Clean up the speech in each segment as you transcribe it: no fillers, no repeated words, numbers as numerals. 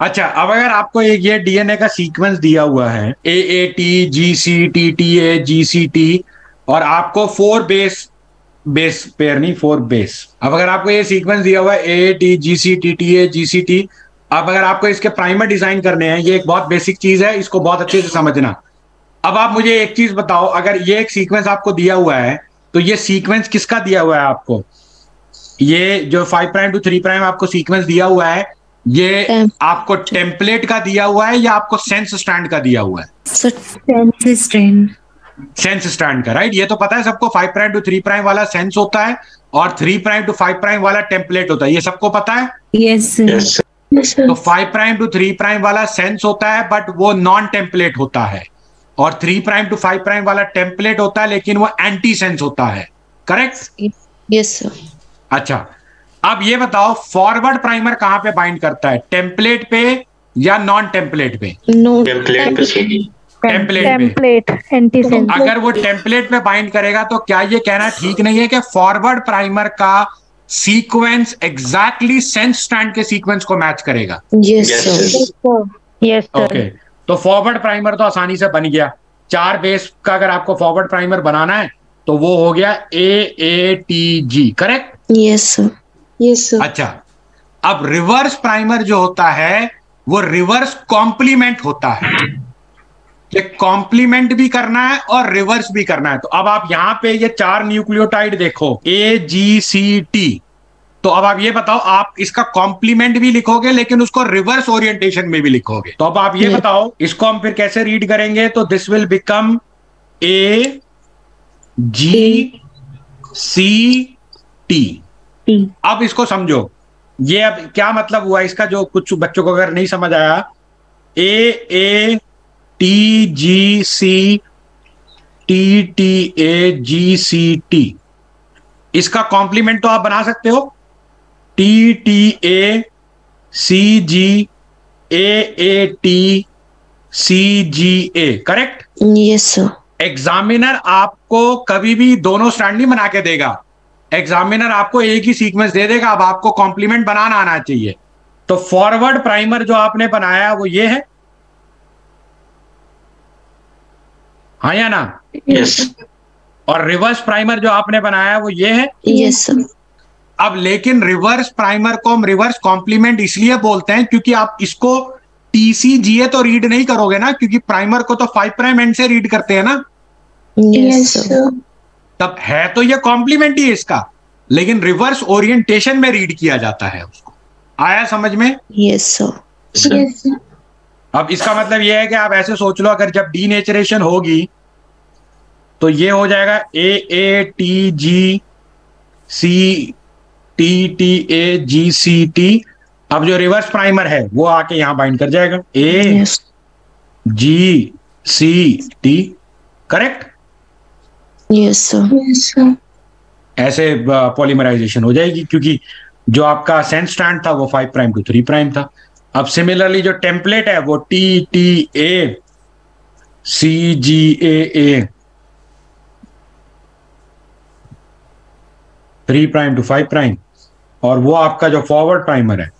अच्छा, अब अगर आपको ये डीएनए का सीक्वेंस दिया हुआ है AAT GC TTA GCT और आपको 4 बेस पेयर नहीं 4 बेस, अब अगर आपको ये सीक्वेंस दिया हुआ है AAT GC TTA GCT, अब अगर आपको इसके प्राइमर डिजाइन करने हैं, ये एक बहुत बेसिक चीज है, इसको बहुत अच्छे से समझना। अब आप मुझे एक चीज बताओ, अगर ये एक सीक्वेंस आपको दिया हुआ है तो ये सीक्वेंस किसका दिया हुआ है आपको? ये जो 5' to 3' आपको सीक्वेंस दिया हुआ है, ये आपको टेम्पलेट का दिया हुआ है या आपको सेंस स्ट्रैंड का दिया हुआ है? सेंस स्ट्रैंड का, राइट? ये तो पता है सबको, 5' to 3' वाला सेंस होता है और 3' to 5' वाला टेम्पलेट होता है, ये सबको पता है। यस। तो 5' to 3' वाला सेंस होता है बट वो नॉन टेम्पलेट होता है, और 3' to 5' वाला टेम्पलेट होता है लेकिन वो एंटी सेंस होता है, करेक्ट? Yes sir. अच्छा, अब ये बताओ फॉरवर्ड प्राइमर कहाँ पे बाइंड करता है, टेम्पलेट पे या नॉन टेम्पलेट पे? टेम्पलेट पे। तो अगर वो टेम्पलेट पे बाइंड करेगा तो क्या ये कहना ठीक नहीं है कि फॉरवर्ड प्राइमर का सीक्वेंस एग्जैक्टली सेंस स्ट्रैंड के सीक्वेंस को मैच करेगा? Yes sir. ओके, तो फॉरवर्ड प्राइमर तो आसानी से बन गया। 4 बेस का अगर आपको फॉरवर्ड प्राइमर बनाना है तो वो हो गया AATG, करेक्ट? Yes sir. अच्छा, अब रिवर्स प्राइमर जो होता है वो रिवर्स कॉम्प्लीमेंट होता है, कॉम्प्लीमेंट भी करना है और रिवर्स भी करना है। तो अब आप यहां पे ये 4 न्यूक्लियोटाइड देखो AGCT, तो अब आप ये बताओ, आप इसका कॉम्प्लीमेंट भी लिखोगे लेकिन उसको रिवर्स ओरिएंटेशन में भी लिखोगे। तो अब आप ये बताओ इसको हम फिर कैसे रीड करेंगे, तो दिस विल बिकम AGCT। अब इसको समझो, ये अब क्या मतलब हुआ इसका, जो कुछ बच्चों को अगर नहीं समझ आया। AAT GC TTA GCT इसका कॉम्प्लीमेंट तो आप बना सकते हो TTA CG AAT CGA, correct? Yes sir. Examiner आपको कभी भी दोनों स्टैंड नहीं बना के देगा, एग्जामिनर आपको एक ही सीक्वेंस दे देगा। अब आपको कॉम्प्लीमेंट बनाना आना चाहिए। तो फॉरवर्ड प्राइमर जो आपने बनाया वो ये है, हाँ या ना? यस। और रिवर्स प्राइमर जो आपने बनाया वो ये है। यस। अब लेकिन रिवर्स प्राइमर को हम रिवर्स कॉम्प्लीमेंट इसलिए बोलते हैं क्योंकि आप इसको TCGA तो रीड नहीं करोगे ना, क्योंकि प्राइमर को तो 5' एंड से रीड करते हैं ना। यस। तब है तो ये कॉम्प्लीमेंट ही है इसका, लेकिन रिवर्स ओरिएंटेशन में रीड किया जाता है उसको। आया समझ में? Yes sir. अब इसका मतलब ये है कि आप ऐसे सोच लो, अगर जब डीनेचरेशन होगी तो ये हो जाएगा AATGCTTA GCT। अब जो रिवर्स प्राइमर है वो आके यहां बाइंड कर जाएगा AGCT, करेक्ट? Yes sir. ऐसे पॉलीमराइजेशन हो जाएगी, क्योंकि जो आपका सेंस स्ट्रैंड था वो 5' to 3' था। अब सिमिलरली जो टेम्पलेट है वो TTA CGAA 3' to 5', और वो आपका जो फॉरवर्ड प्राइमर है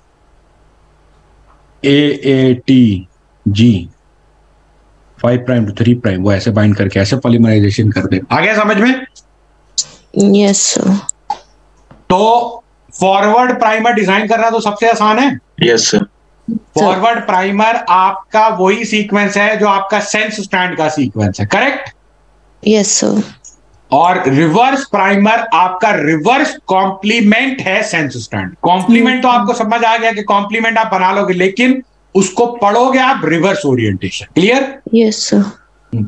AATG 5' to 3', वो ऐसे बाइंड करके ऐसे पॉलीमराइजेशन कर दे। आ गया समझ में? Yes sir. तो फॉरवर्ड प्राइमर डिजाइन करना तो सबसे आसान है। Yes sir. फॉरवर्ड प्राइमर आपका वही सीक्वेंस है जो आपका सेंस स्ट्रैंड का सीक्वेंस है, करेक्ट? Yes sir. और रिवर्स प्राइमर आपका रिवर्स कॉम्प्लीमेंट है सेंस स्ट्रैंड। कॉम्प्लीमेंट तो आपको समझ आ गया कि कॉम्प्लीमेंट आप बना लोगे, लेकिन उसको पढ़ोगे आप reverse orientation, clear? Yes sir.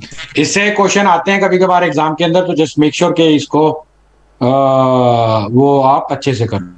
इससे क्वेश्चन आते हैं कभी कभार एग्जाम के अंदर, तो जस्ट मेक श्योर के इसको वो आप अच्छे से कर